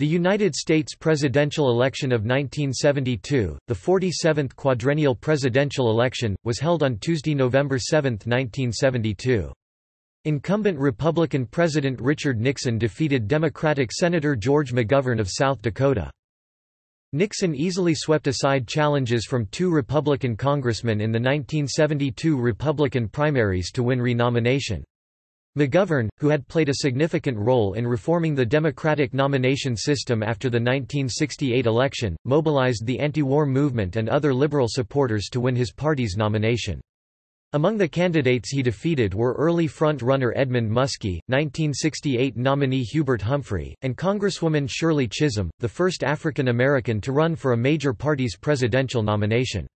The United States presidential election of 1972, the 47th quadrennial presidential election, was held on Tuesday, November 7, 1972. Incumbent Republican President Richard Nixon defeated Democratic Senator George McGovern of South Dakota. Nixon easily swept aside challenges from two Republican congressmen in the 1972 Republican primaries to win renomination. McGovern, who had played a significant role in reforming the Democratic nomination system after the 1968 election, mobilized the anti-war movement and other liberal supporters to win his party's nomination. Among the candidates he defeated were early front-runner Edmund Muskie, 1968 nominee Hubert Humphrey, and Congresswoman Shirley Chisholm, the first African American to run for a major party's presidential nomination.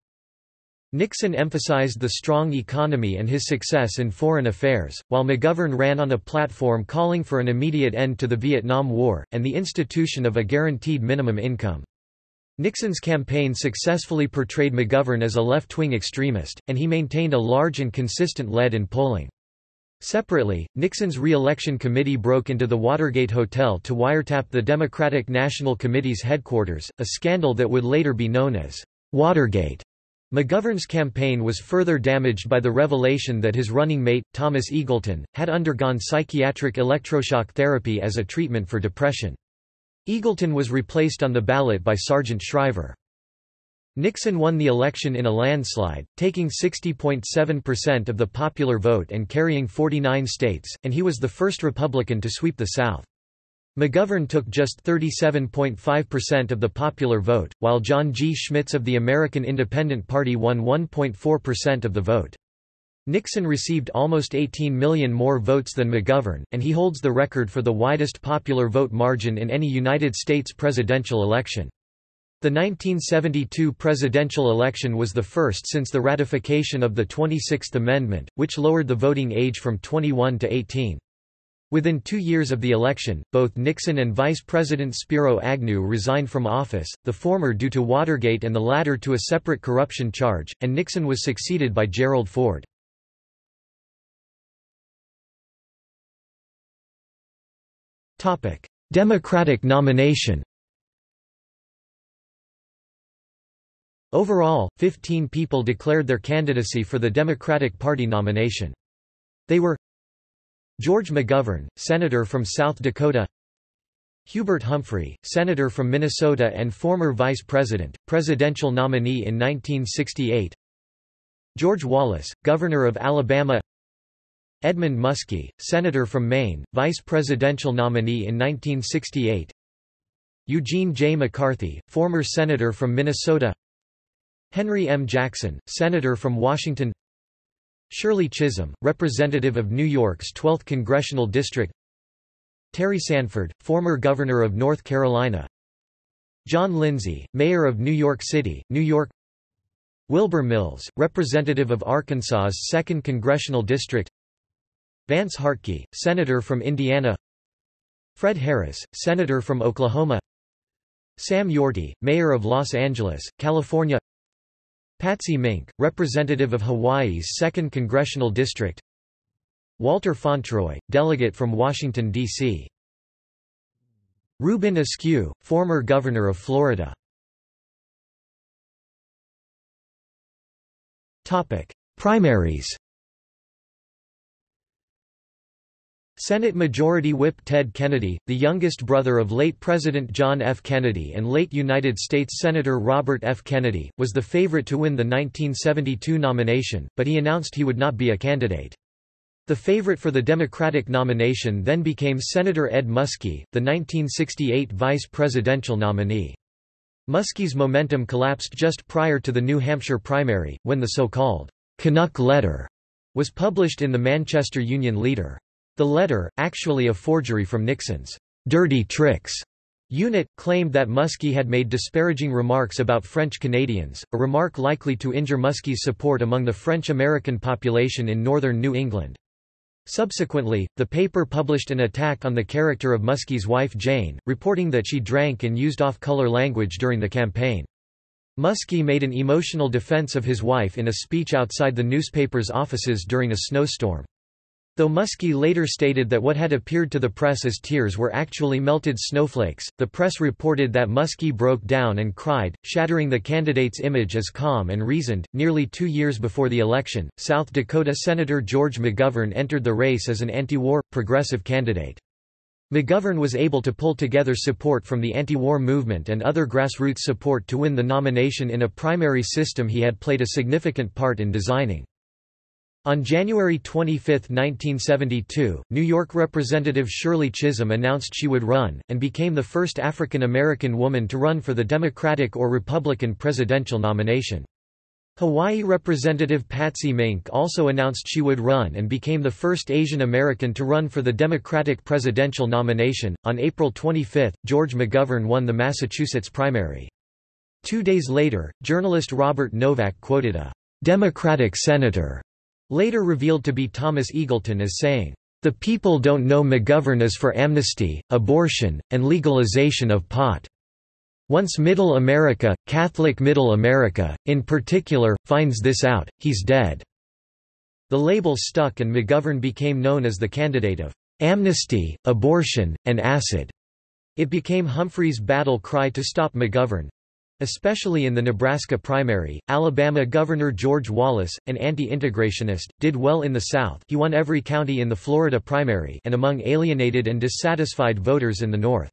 Nixon emphasized the strong economy and his success in foreign affairs, while McGovern ran on a platform calling for an immediate end to the Vietnam War, and the institution of a guaranteed minimum income. Nixon's campaign successfully portrayed McGovern as a left-wing extremist, and he maintained a large and consistent lead in polling. Separately, Nixon's re-election committee broke into the Watergate Hotel to wiretap the Democratic National Committee's headquarters, a scandal that would later be known as Watergate. McGovern's campaign was further damaged by the revelation that his running mate, Thomas Eagleton, had undergone psychiatric electroshock therapy as a treatment for depression. Eagleton was replaced on the ballot by Sargent Shriver. Nixon won the election in a landslide, taking 60.7% of the popular vote and carrying 49 states, and he was the first Republican to sweep the South. McGovern took just 37.5% of the popular vote, while John G. Schmitz of the American Independent Party won 1.4% of the vote. Nixon received almost 18 million more votes than McGovern, and he holds the record for the widest popular vote margin in any United States presidential election. The 1972 presidential election was the first since the ratification of the 26th Amendment, which lowered the voting age from 21 to 18. Within 2 years of the election, both Nixon and Vice President Spiro Agnew resigned from office, the former due to Watergate and the latter to a separate corruption charge, and Nixon was succeeded by Gerald Ford. Democratic nomination. Overall, 15 people declared their candidacy for the Democratic Party nomination. They were George McGovern, senator from South Dakota; Hubert Humphrey, senator from Minnesota and former vice president, presidential nominee in 1968; George Wallace, governor of Alabama; Edmund Muskie, senator from Maine, vice presidential nominee in 1968; Eugene J. McCarthy, former senator from Minnesota; Henry M. Jackson, senator from Washington; Shirley Chisholm, representative of New York's 12th Congressional District; Terry Sanford, former governor of North Carolina; John Lindsay, mayor of New York City, New York; Wilbur Mills, representative of Arkansas's 2nd Congressional District; Vance Hartke, senator from Indiana; Fred Harris, senator from Oklahoma; Sam Yorty, mayor of Los Angeles, California; Patsy Mink, representative of Hawaii's 2nd Congressional District; Walter Fontroy, delegate from Washington, D.C. Reubin Askew, former governor of Florida. Primaries. Senate Majority Whip Ted Kennedy, the youngest brother of late President John F. Kennedy and late United States Senator Robert F. Kennedy, was the favorite to win the 1972 nomination, but he announced he would not be a candidate. The favorite for the Democratic nomination then became Senator Ed Muskie, the 1968 vice presidential nominee. Muskie's momentum collapsed just prior to the New Hampshire primary, when the so-called Canuck Letter was published in the Manchester Union Leader. The letter, actually a forgery from Nixon's "dirty tricks" unit, claimed that Muskie had made disparaging remarks about French Canadians, a remark likely to injure Muskie's support among the French-American population in northern New England. Subsequently, the paper published an attack on the character of Muskie's wife Jane, reporting that she drank and used off-color language during the campaign. Muskie made an emotional defense of his wife in a speech outside the newspaper's offices during a snowstorm. Though Muskie later stated that what had appeared to the press as tears were actually melted snowflakes, the press reported that Muskie broke down and cried, shattering the candidate's image as calm and reasoned. Nearly 2 years before the election, South Dakota Senator George McGovern entered the race as an anti-war, progressive candidate. McGovern was able to pull together support from the anti-war movement and other grassroots support to win the nomination in a primary system he had played a significant part in designing. On January 25, 1972, New York Representative Shirley Chisholm announced she would run, and became the first African American woman to run for the Democratic or Republican presidential nomination. Hawaii Representative Patsy Mink also announced she would run and became the first Asian American to run for the Democratic presidential nomination. On April 25, George McGovern won the Massachusetts primary. 2 days later, journalist Robert Novak quoted a Democratic senator, later revealed to be Thomas Eagleton, as saying, "The people don't know McGovern is for amnesty, abortion, and legalization of pot. Once Middle America, Catholic Middle America, in particular, finds this out, he's dead." The label stuck and McGovern became known as the candidate of amnesty, abortion, and acid. It became Humphrey's battle cry to stop McGovern, especially in the Nebraska primary. Alabama Governor George Wallace, an anti-integrationist, did well in the South. He won every county in the Florida primary and among alienated and dissatisfied voters in the North.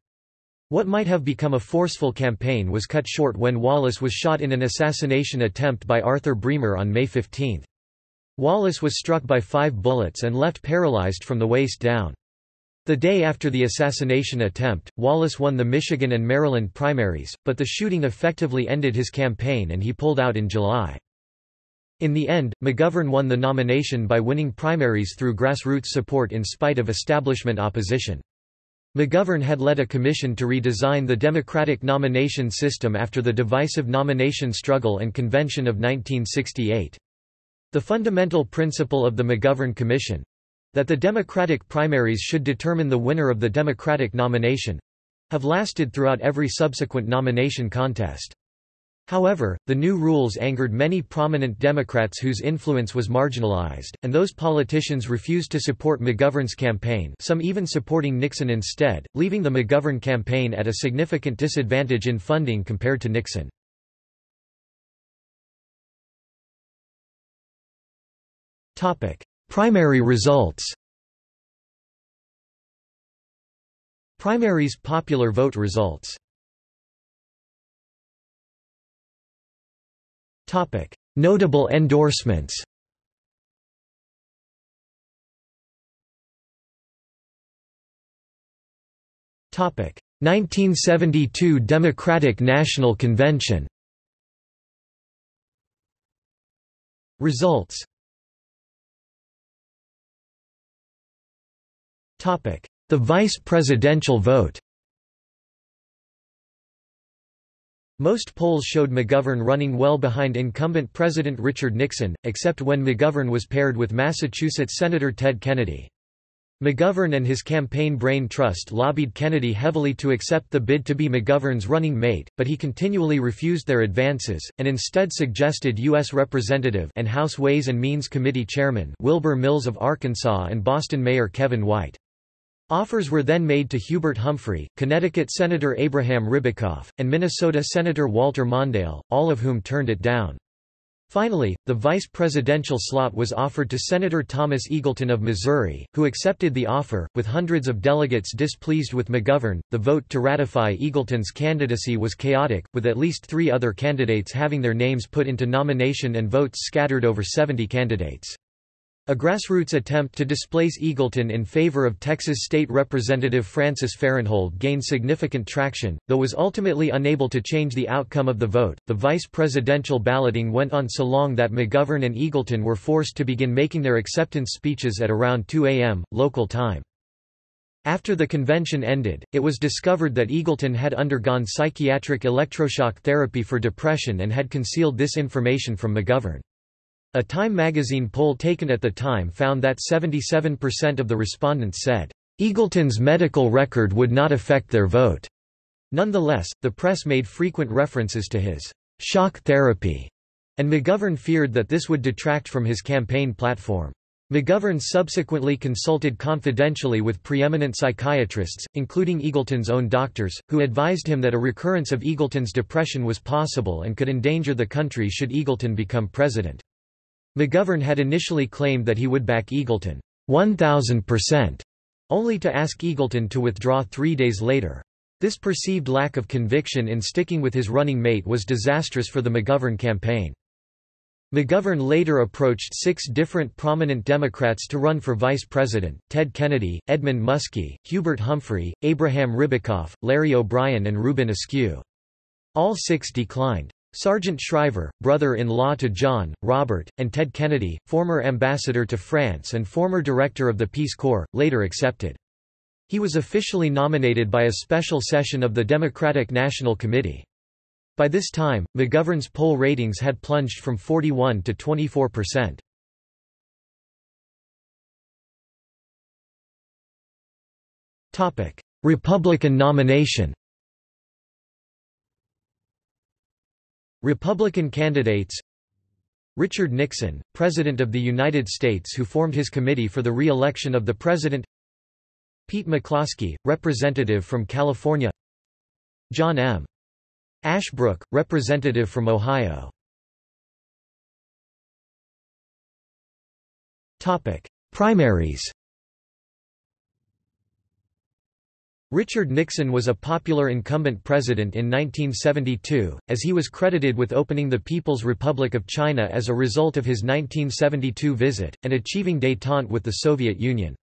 What might have become a forceful campaign was cut short when Wallace was shot in an assassination attempt by Arthur Bremer on May 15. Wallace was struck by 5 bullets and left paralyzed from the waist down. The day after the assassination attempt, Wallace won the Michigan and Maryland primaries, but the shooting effectively ended his campaign and he pulled out in July. In the end, McGovern won the nomination by winning primaries through grassroots support in spite of establishment opposition. McGovern had led a commission to redesign the Democratic nomination system after the divisive nomination struggle and convention of 1968. The fundamental principle of the McGovern Commission, that the Democratic primaries should determine the winner of the Democratic nomination, have lasted throughout every subsequent nomination contest. However, the new rules angered many prominent Democrats whose influence was marginalized, and those politicians refused to support McGovern's campaign, some even supporting Nixon instead, leaving the McGovern campaign at a significant disadvantage in funding compared to Nixon. Primary results. Primaries popular vote results. Topic: Notable endorsements. Topic: 1972 Democratic National Convention. Results. The vice presidential vote. Most polls showed McGovern running well behind incumbent President Richard Nixon, except when McGovern was paired with Massachusetts Senator Ted Kennedy. McGovern and his campaign brain trust lobbied Kennedy heavily to accept the bid to be McGovern's running mate, but he continually refused their advances, and instead suggested U.S. Representative and House Ways and Means Committee Chairman Wilbur Mills of Arkansas and Boston Mayor Kevin White. Offers were then made to Hubert Humphrey, Connecticut Senator Abraham Ribicoff, and Minnesota Senator Walter Mondale, all of whom turned it down. Finally, the vice presidential slot was offered to Senator Thomas Eagleton of Missouri, who accepted the offer. With hundreds of delegates displeased with McGovern, the vote to ratify Eagleton's candidacy was chaotic, with at least 3 other candidates having their names put into nomination and votes scattered over 70 candidates. A grassroots attempt to displace Eagleton in favor of Texas State Representative Francis Farenthold gained significant traction, though was ultimately unable to change the outcome of the vote. The vice presidential balloting went on so long that McGovern and Eagleton were forced to begin making their acceptance speeches at around 2 a.m. local time. After the convention ended, it was discovered that Eagleton had undergone psychiatric electroshock therapy for depression and had concealed this information from McGovern. A Time magazine poll taken at the time found that 77% of the respondents said, "Eagleton's medical record would not affect their vote." Nonetheless, the press made frequent references to his shock therapy, and McGovern feared that this would detract from his campaign platform. McGovern subsequently consulted confidentially with preeminent psychiatrists, including Eagleton's own doctors, who advised him that a recurrence of Eagleton's depression was possible and could endanger the country should Eagleton become president. McGovern had initially claimed that he would back Eagleton 1,000%, only to ask Eagleton to withdraw 3 days later. This perceived lack of conviction in sticking with his running mate was disastrous for the McGovern campaign. McGovern later approached 6 different prominent Democrats to run for vice president: Ted Kennedy, Edmund Muskie, Hubert Humphrey, Abraham Ribicoff, Larry O'Brien and Reubin Askew. All 6 declined. Sargent Shriver, brother-in-law to John, Robert, and Ted Kennedy, former ambassador to France and former director of the Peace Corps, later accepted. He was officially nominated by a special session of the Democratic National Committee. By this time, McGovern's poll ratings had plunged from 41% to 24%. Republican nomination. Republican candidates: Richard Nixon, President of the United States, who formed his committee for the re-election of the President; Pete McCloskey, representative from California; John M. Ashbrook, representative from Ohio. Primaries. Richard Nixon was a popular incumbent president in 1972, as he was credited with opening the People's Republic of China as a result of his 1972 visit, and achieving détente with the Soviet Union.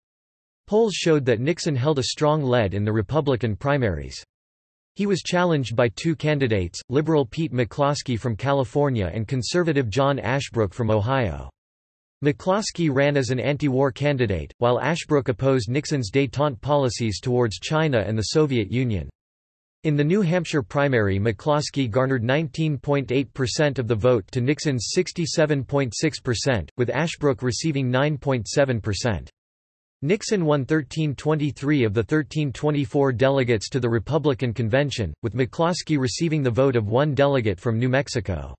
Polls showed that Nixon held a strong lead in the Republican primaries. He was challenged by 2 candidates, liberal Pete McCloskey from California and conservative John Ashbrook from Ohio. McCloskey ran as an anti-war candidate, while Ashbrook opposed Nixon's détente policies towards China and the Soviet Union. In the New Hampshire primary, McCloskey garnered 19.8% of the vote to Nixon's 67.6%, with Ashbrook receiving 9.7%. Nixon won 1323 of the 1324 delegates to the Republican convention, with McCloskey receiving the vote of 1 delegate from New Mexico.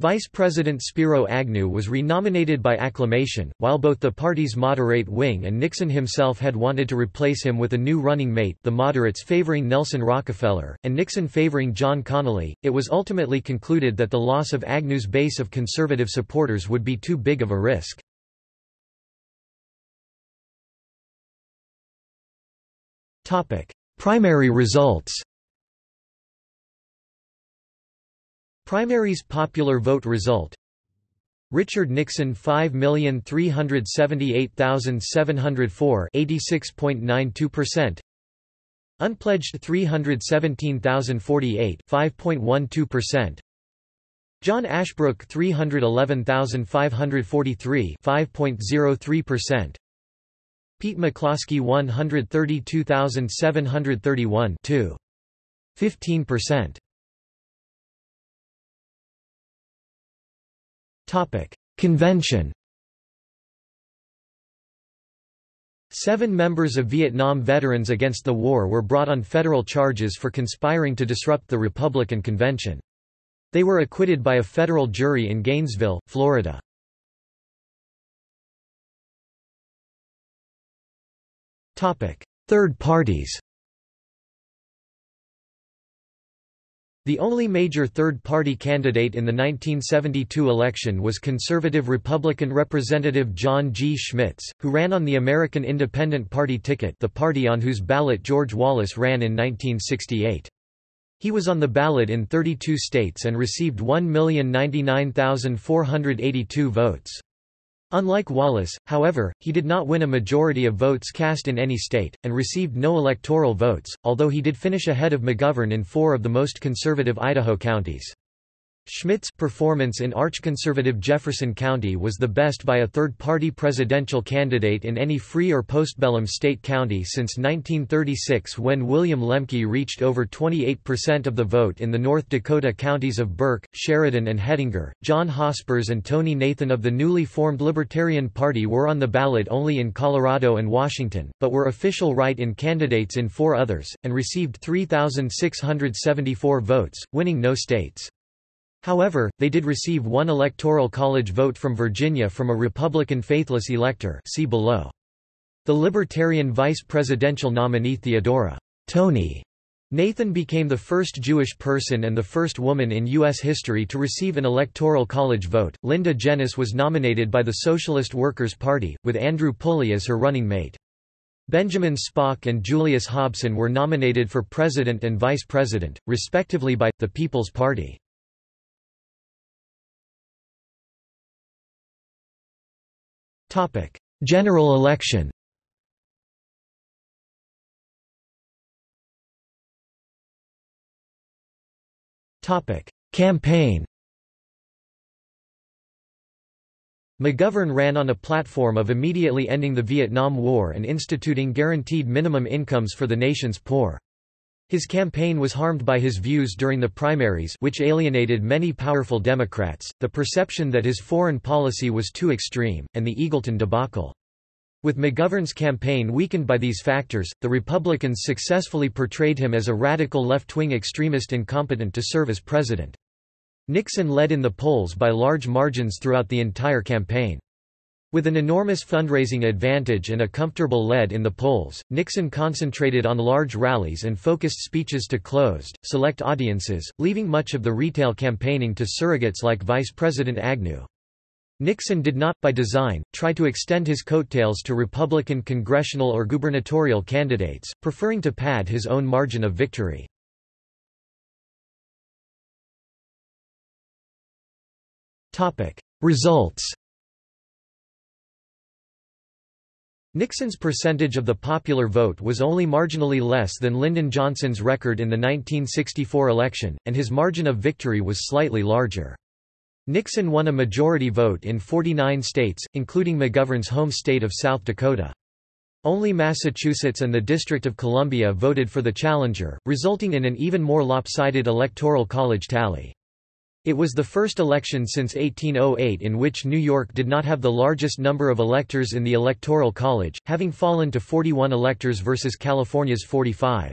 Vice President Spiro Agnew was renominated by acclamation, while both the party's moderate wing and Nixon himself had wanted to replace him with a new running mate, the moderates favoring Nelson Rockefeller, and Nixon favoring John Connally. It was ultimately concluded that the loss of Agnew's base of conservative supporters would be too big of a risk. Primary results. Primaries popular vote result: Richard Nixon 5,378,704, 86.92%; unpledged 317,048, 5.12%; John Ashbrook 311,543, 5.03%; Pete McCloskey 132,731, 2.15%. Topic: Convention. 7 members of Vietnam Veterans Against the War were brought on federal charges for conspiring to disrupt the Republican convention. They were acquitted by a federal jury in Gainesville, Florida. Third parties. The only major third-party candidate in the 1972 election was conservative Republican Representative John G. Schmitz, who ran on the American Independent Party ticket, the party on whose ballot George Wallace ran in 1968. He was on the ballot in 32 states and received 1,099,482 votes. Unlike Wallace, however, he did not win a majority of votes cast in any state, and received no electoral votes, although he did finish ahead of McGovern in 4 of the most conservative Idaho counties. Schmitz's performance in arch-conservative Jefferson County was the best by a third-party presidential candidate in any free or postbellum state county since 1936, when William Lemke reached over 28% of the vote in the North Dakota counties of Burke, Sheridan and Hedinger. John Hospers and Tony Nathan of the newly formed Libertarian Party were on the ballot only in Colorado and Washington, but were official write-in candidates in 4 others, and received 3,674 votes, winning no states. However, they did receive one electoral college vote from Virginia from a Republican faithless elector. See below. The Libertarian vice presidential nominee Theodora Tony Nathan became the first Jewish person and the first woman in U.S. history to receive an electoral college vote. Linda Jenis was nominated by the Socialist Workers' Party, with Andrew Pulley as her running mate. Benjamin Spock and Julius Hobson were nominated for president and vice president, respectively, by the People's Party. Topic: General election. Topic: Campaign. McGovern ran on a platform of immediately ending the Vietnam War and instituting guaranteed minimum incomes for the nation's poor. His campaign was harmed by his views during the primaries, which alienated many powerful Democrats, the perception that his foreign policy was too extreme, and the Eagleton debacle. With McGovern's campaign weakened by these factors, the Republicans successfully portrayed him as a radical left-wing extremist incompetent to serve as president. Nixon led in the polls by large margins throughout the entire campaign. With an enormous fundraising advantage and a comfortable lead in the polls, Nixon concentrated on large rallies and focused speeches to closed, select audiences, leaving much of the retail campaigning to surrogates like Vice President Agnew. Nixon did not, by design, try to extend his coattails to Republican congressional or gubernatorial candidates, preferring to pad his own margin of victory. Results. Nixon's percentage of the popular vote was only marginally less than Lyndon Johnson's record in the 1964 election, and his margin of victory was slightly larger. Nixon won a majority vote in 49 states, including McGovern's home state of South Dakota. Only Massachusetts and the District of Columbia voted for the challenger, resulting in an even more lopsided electoral college tally. It was the first election since 1808 in which New York did not have the largest number of electors in the electoral college, having fallen to 41 electors versus California's 45.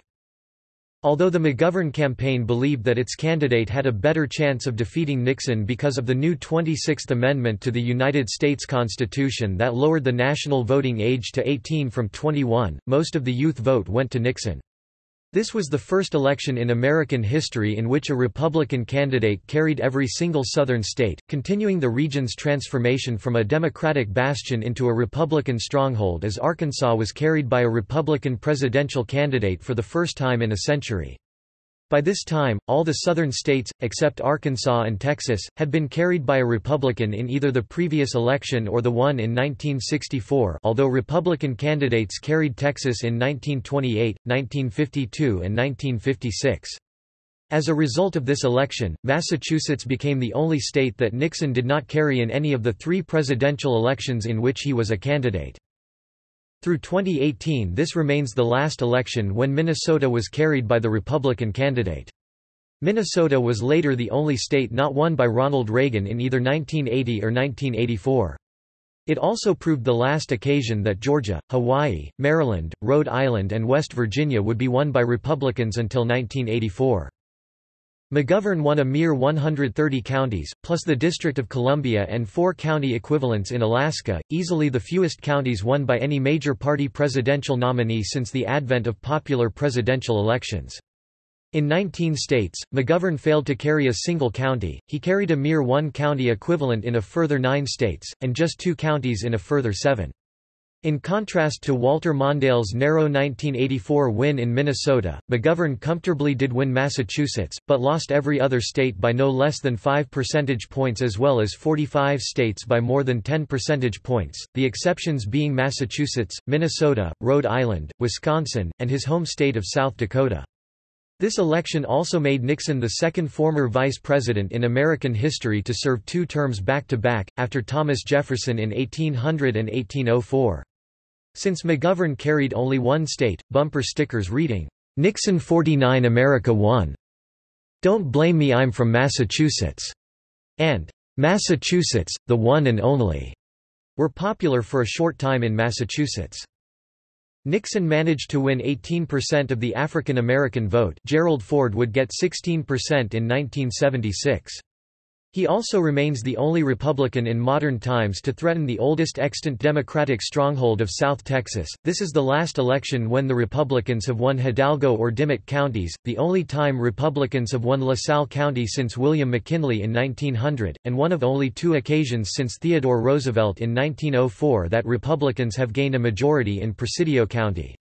Although the McGovern campaign believed that its candidate had a better chance of defeating Nixon because of the new 26th Amendment to the United States Constitution that lowered the national voting age to 18 from 21, most of the youth vote went to Nixon. This was the first election in American history in which a Republican candidate carried every single Southern state, continuing the region's transformation from a Democratic bastion into a Republican stronghold, as Arkansas was carried by a Republican presidential candidate for the first time in a century. By this time, all the Southern states, except Arkansas and Texas, had been carried by a Republican in either the previous election or the one in 1964, although Republican candidates carried Texas in 1928, 1952, and 1956. As a result of this election, Massachusetts became the only state that Nixon did not carry in any of the three presidential elections in which he was a candidate. Through 2018, this remains the last election when Minnesota was carried by the Republican candidate. Minnesota was later the only state not won by Ronald Reagan in either 1980 or 1984. It also proved the last occasion that Georgia, Hawaii, Maryland, Rhode Island, and West Virginia would be won by Republicans until 1984. McGovern won a mere 130 counties, plus the District of Columbia and 4 county equivalents in Alaska, easily the fewest counties won by any major party presidential nominee since the advent of popular presidential elections. In 19 states, McGovern failed to carry a single county. He carried a mere 1 county equivalent in a further 9 states, and just 2 counties in a further 7. In contrast to Walter Mondale's narrow 1984 win in Minnesota, McGovern comfortably did win Massachusetts, but lost every other state by no less than 5 percentage points, as well as 45 states by more than 10 percentage points, the exceptions being Massachusetts, Minnesota, Rhode Island, Wisconsin, and his home state of South Dakota. This election also made Nixon the second former vice president in American history to serve 2 terms back-to-back, after Thomas Jefferson in 1800 and 1804. Since McGovern carried only 1 state, bumper stickers reading, "Nixon 49 America won. Don't blame me, I'm from Massachusetts," and "Massachusetts, the one and only," were popular for a short time in Massachusetts. Nixon managed to win 18% of the African American vote. Gerald Ford would get 16% in 1976. He also remains the only Republican in modern times to threaten the oldest extant Democratic stronghold of South Texas. This is the last election when the Republicans have won Hidalgo or Dimmit counties, the only time Republicans have won LaSalle County since William McKinley in 1900, and one of only two occasions since Theodore Roosevelt in 1904 that Republicans have gained a majority in Presidio County.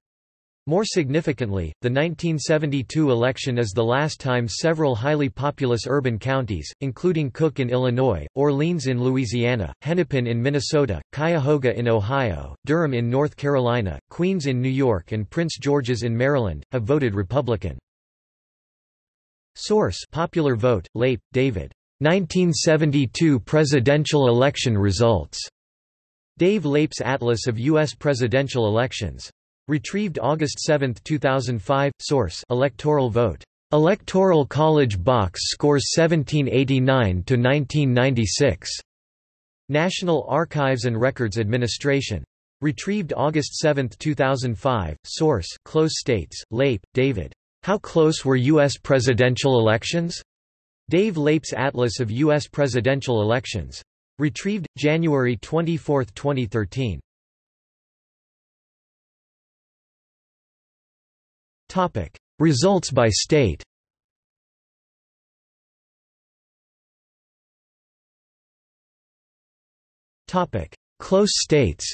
More significantly, the 1972 election is the last time several highly populous urban counties, including Cook in Illinois, Orleans in Louisiana, Hennepin in Minnesota, Cuyahoga in Ohio, Durham in North Carolina, Queens in New York and Prince George's in Maryland, have voted Republican. Source: Popular Vote, Lape, David. 1972 Presidential Election Results. Dave Lape's Atlas of U.S. Presidential Elections. Retrieved August 7, 2005. Source: Electoral Vote. Electoral College Box Scores 1789–1996. National Archives and Records Administration. Retrieved August 7, 2005. Source: Close States. Lape, David. How Close Were U.S. Presidential Elections? Dave Lape's Atlas of U.S. Presidential Elections. Retrieved January 24, 2013. Topic: Results by state. Topic: Close states.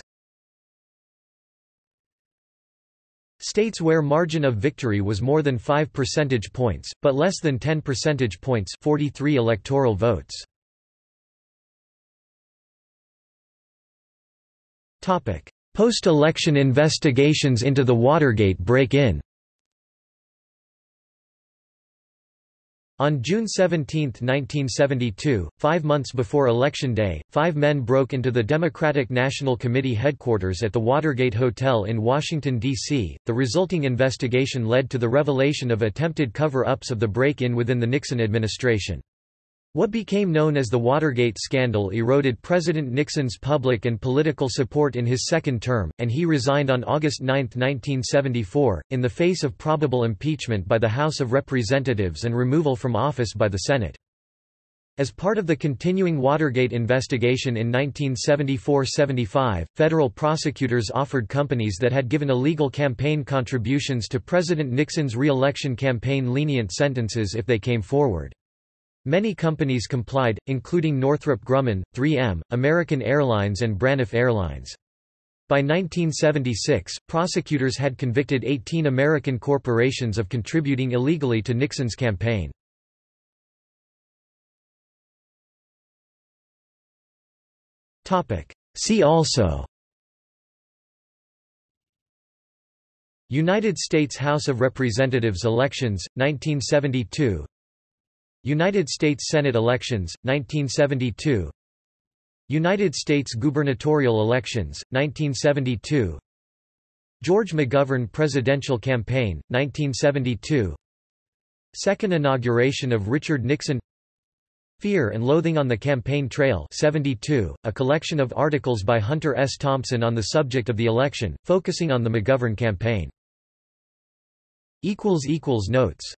States where margin of victory was more than 5 percentage points, but less than 10 percentage points, 43 electoral votes. Topic: Post-election investigations into the Watergate break-in. On June 17, 1972, 5 months before Election Day, 5 men broke into the Democratic National Committee headquarters at the Watergate Hotel in Washington, D.C. The resulting investigation led to the revelation of attempted cover-ups of the break-in within the Nixon administration. What became known as the Watergate scandal eroded President Nixon's public and political support in his second term, and he resigned on August 9, 1974, in the face of probable impeachment by the House of Representatives and removal from office by the Senate. As part of the continuing Watergate investigation in 1974–75, federal prosecutors offered companies that had given illegal campaign contributions to President Nixon's re-election campaign lenient sentences if they came forward. Many companies complied, including Northrop Grumman, 3M, American Airlines and Braniff Airlines. By 1976, prosecutors had convicted 18 American corporations of contributing illegally to Nixon's campaign. See also: United States House of Representatives elections, 1972. United States Senate elections, 1972. United States gubernatorial elections, 1972. George McGovern presidential campaign, 1972. Second inauguration of Richard Nixon. Fear and Loathing on the Campaign Trail, 72, a collection of articles by Hunter S. Thompson on the subject of the election, focusing on the McGovern campaign. Notes